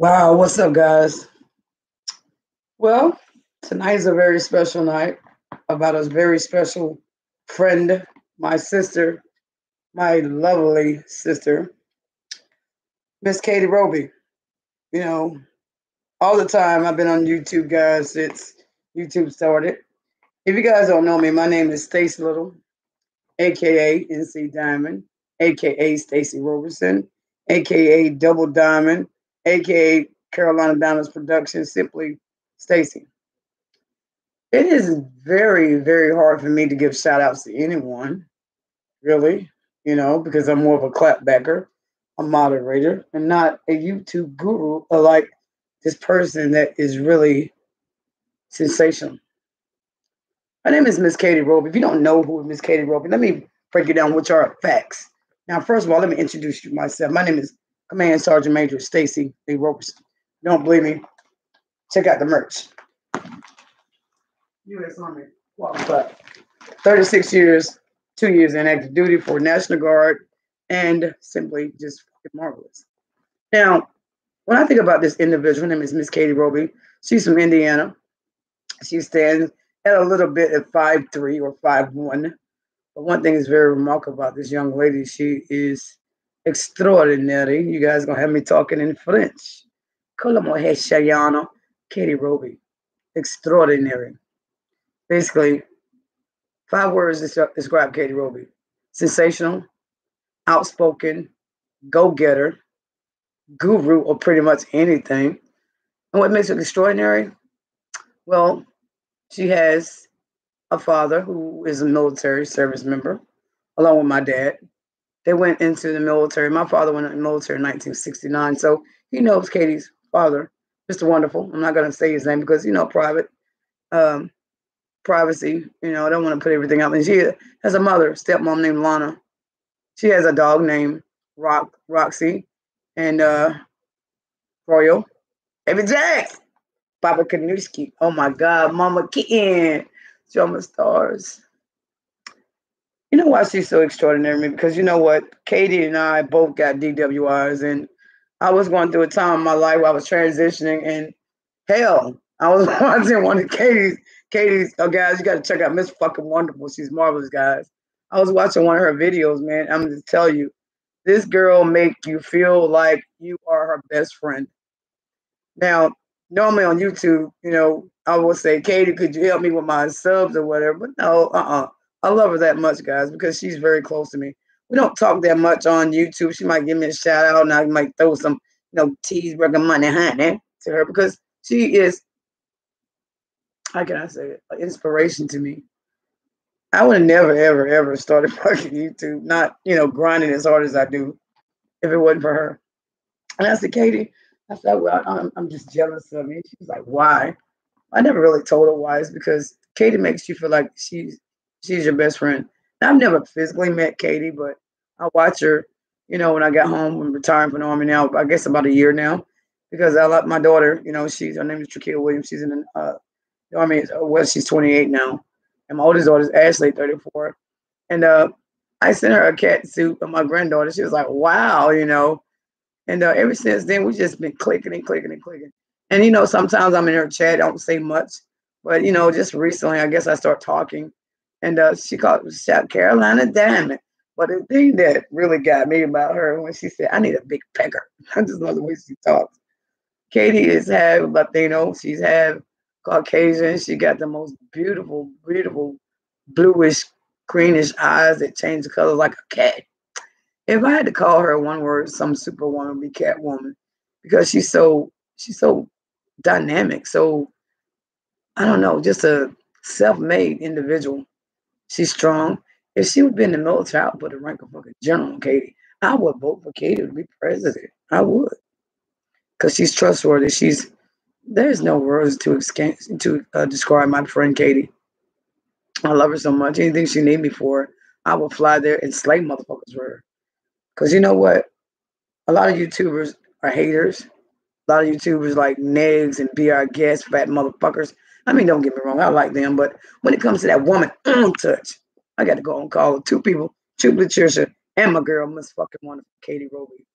Wow, what's up, guys? Well, tonight's a very special night about a very special friend, my sister, my lovely sister, Miss Katey Robey. You know, all the time I've been on YouTube, guys, since YouTube started. If you guys don't know me, my name is Stacy Little, aka NC Diamond, aka Stacy Roberson, aka Double Diamond, aka Carolina Diamond's production, Simply Stacy. It is very, very hard for me to give shout outs to anyone, really, you know, because I'm more of a clapbacker, a moderator, and not a YouTube guru like this person that is really sensational. My name is Miss Katey Robey. If you don't know who Miss Katey Robey, let me break it down, which are facts. Now, first of all, let me introduce you myself. My name is Command Sergeant Major Stacy Lee Roperston. Don't believe me? Check out the merch. U.S. Army qualified. 36 years, 2 years in active duty for National Guard, and simply just marvelous. Now, when I think about this individual, her name is Miss Katey Robey. She's from Indiana. She stands at a little bit at 5'3" or 5'1". But one thing is very remarkable about this young lady. She is extraordinary. You guys gonna have me talking in French. Colombo Heshayana, Katey Robey. Extraordinary. Basically, 5 words to describe Katey Robey. Sensational, outspoken, go-getter, guru, or pretty much anything. And what makes her extraordinary? Well, she has a father who is a military service member, along with my dad. They went into the military. My father went into the military in 1969, so he knows Katey's father, Mr. Wonderful. I'm not going to say his name because, you know, private, privacy. You know, I don't want to put everything out. And she has a mother, stepmom named Lana. She has a dog named Roxy and Royal. Baby Jack, Papa Kanuski. Oh my God, Mama Kitten, Joma Stars. You know why she's so extraordinary? Because you know what? Katey and I both got DWIs, and I was going through a time in my life where I was transitioning, and hell, I was watching one of Katey's, oh, guys, you got to check out Miss Fucking Wonderful. She's marvelous, guys. I was watching one of her videos, man. I'm going to tell you, this girl make you feel like you are her best friend. Now, normally on YouTube, you know, I will say, Katey, could you help me with my subs or whatever? But no, I love her that much, guys, because she's very close to me. We don't talk that much on YouTube. She might give me a shout out, and I might throw some, you know, cheeseburger money, honey, to her because she is, how can I say it, an inspiration to me. I would have never, ever, ever started fucking YouTube, not, you know, grinding as hard as I do, if it wasn't for her. And I said, Katey, I said, well, I'm just jealous of you. She was like, why? I never really told her why. It's because Katey makes you feel like she's your best friend. Now, I've never physically met Katey, but I watch her, you know, when I got home and retiring from the Army now, I guess about a year now, because I like my daughter, you know, her name is Trakela Williams. She's in the Army. Well, she's 28 now. And my oldest daughter is Ashley, 34. And I sent her a cat suit of my granddaughter. She was like, wow, you know. And ever since then, we've just been clicking and clicking and clicking. And, you know, sometimes I'm in her chat. I don't say much. But, you know, just recently, I guess I start talking. And she called it Carolina Diamond. But the thing that really got me about her when she said, I need a big pecker. I just love the way she talks. Katey is half Latino. She's half Caucasian. She got the most beautiful, beautiful bluish, greenish eyes that change the color like a cat. If I had to call her one word, some superwoman would be Catwoman. Because she's so dynamic. So, I don't know, just a self-made individual. She's strong. If she would be in the military, I would put a rank of fucking general on Katey. I would vote for Katey to be president. I would. Because she's trustworthy. There's no words to describe my friend Katey. I love her so much. Anything she need me for, I will fly there and slay motherfuckers for her. Because you know what? A lot of YouTubers are haters. A lot of YouTubers like Negs and Be Our Guest, fat motherfuckers. I mean, don't get me wrong, I like them, but when it comes to that woman touch, I got to go and call two people, Chupatricia and my girl, Miss Fucking Wonderful, Katey Robey.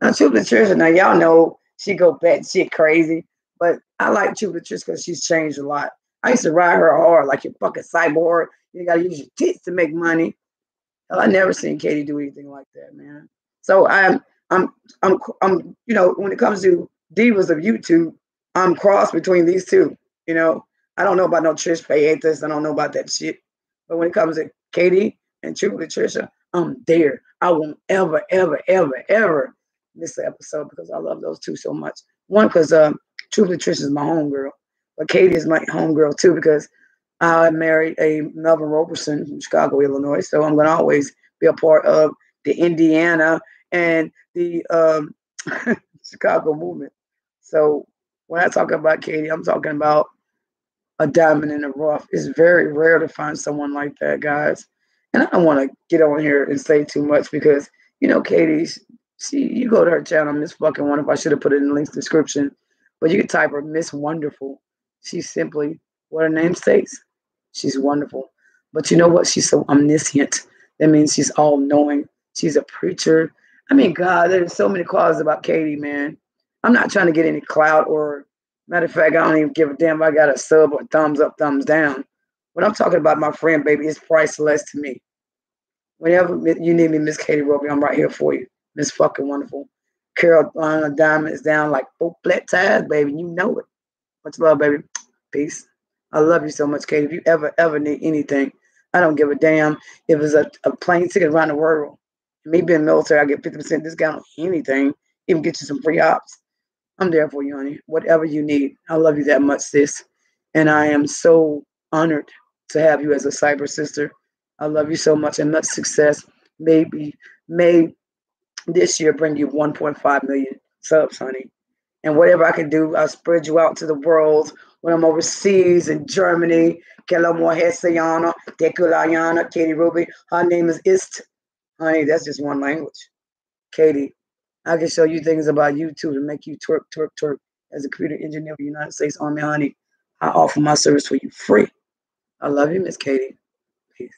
Now, Chupatricia, now y'all know she go batshit crazy. But I like Chupatricia because she's changed a lot. I used to ride her hard like your fucking cyborg. You got to use your tits to make money. I never seen Katey do anything like that, man. So I'm you know, when it comes to divas of YouTube, I'm crossed between these two. You know, I don't know about no Trisha Paytas. I don't know about that shit. But when it comes to Katey and Chupatricia, I'm there. I won't ever, ever, ever, ever miss the episode because I love those two so much. One, because Chupatricia is my homegirl. But Katey is my homegirl, too, because I married a Melvin Roberson from Chicago, Illinois. So I'm going to always be a part of the Indiana and the Chicago movement. So when I talk about Katey, I'm talking about a diamond in the rough. It's very rare to find someone like that, guys. And I don't want to get on here and say too much because, you know, Katey, you go to her channel, Miss Fucking Wonderful. I should have put it in the link's description. But you can type her Miss Wonderful. She's simply what her name states. She's wonderful. But you know what? She's so omniscient. That means she's all-knowing. She's a preacher. I mean, God, there's so many clauses about Katey, man. I'm not trying to get any clout or, matter of fact, I don't even give a damn if I got a sub or thumbs up, thumbs down. When I'm talking about my friend, baby, it's priceless to me. Whenever you need me, Miss Katey Robey, I'm right here for you. Miss Fucking Wonderful. Carolina Diamond is down like four flat tires, baby. You know it. Much love, baby. Peace. I love you so much, Katey. If you ever, ever need anything, I don't give a damn. If it's a plane ticket around the world, me being military, I get 50% discount on anything, even get you some free ops. I'm there for you, honey. Whatever you need. I love you that much, sis. And I am so honored to have you as a cyber sister. I love you so much and much success. Maybe, may this year bring you 1.5 million subs, honey. And whatever I can do, I'll spread you out to the world when I'm overseas in Germany. Kelamo Hesiana, Dekulayana, Katey Robey. Her name is Ist. Honey, that's just one language. Katey, I can show you things about YouTube to make you twerk, twerk, twerk. As a computer engineer of the United States Army, honey, I offer my service for you free. I love you, Miss Katey. Peace.